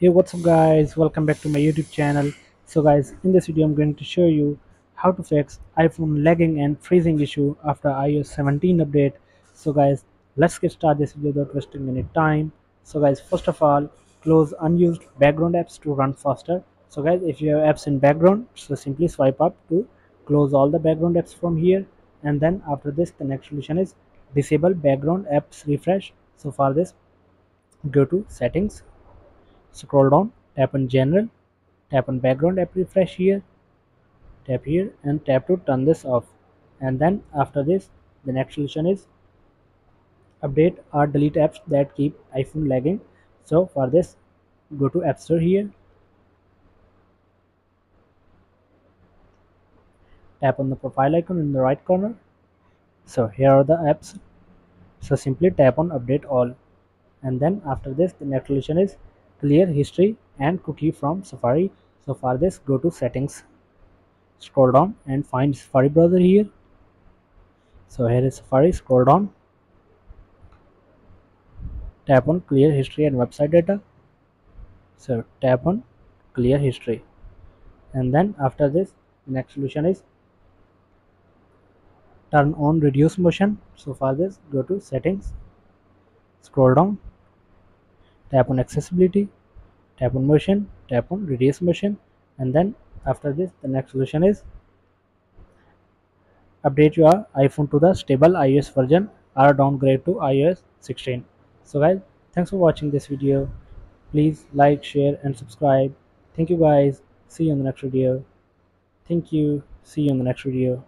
Hey, what's up guys, welcome back to my YouTube channel. So guys, in this video I'm going to show you how to fix iPhone lagging and freezing issue after iOS 17 update. So guys, let's get started this video without wasting any time. So guys, first of all, close unused background apps to run faster. So guys, if you have apps in background, so simply swipe up to close all the background apps from here, and then after this the next solution is disable background apps refresh. So for this, go to settings, scroll down, tap on general, tap on background app refresh here, tap here and tap to turn this off. And then after this the next solution is update or delete apps that keep iPhone lagging. So for this, go to App Store here, tap on the profile icon in the right corner. So here are the apps, so simply tap on update all. And then after this the next solution is clear history and cookie from Safari. So for this, go to settings, scroll down and find Safari browser here. So here is Safari, scroll down, tap on clear history and website data. So tap on clear history, and then after this the next solution is turn on reduce motion. So for this, go to settings, scroll down, tap on accessibility, tap on motion, tap on reduce motion. And then after this the next solution is update your iPhone to the stable iOS version or downgrade to iOS 16. So guys, thanks for watching this video. Please like, share and subscribe. Thank you guys, see you in the next video. Thank you, see you in the next video.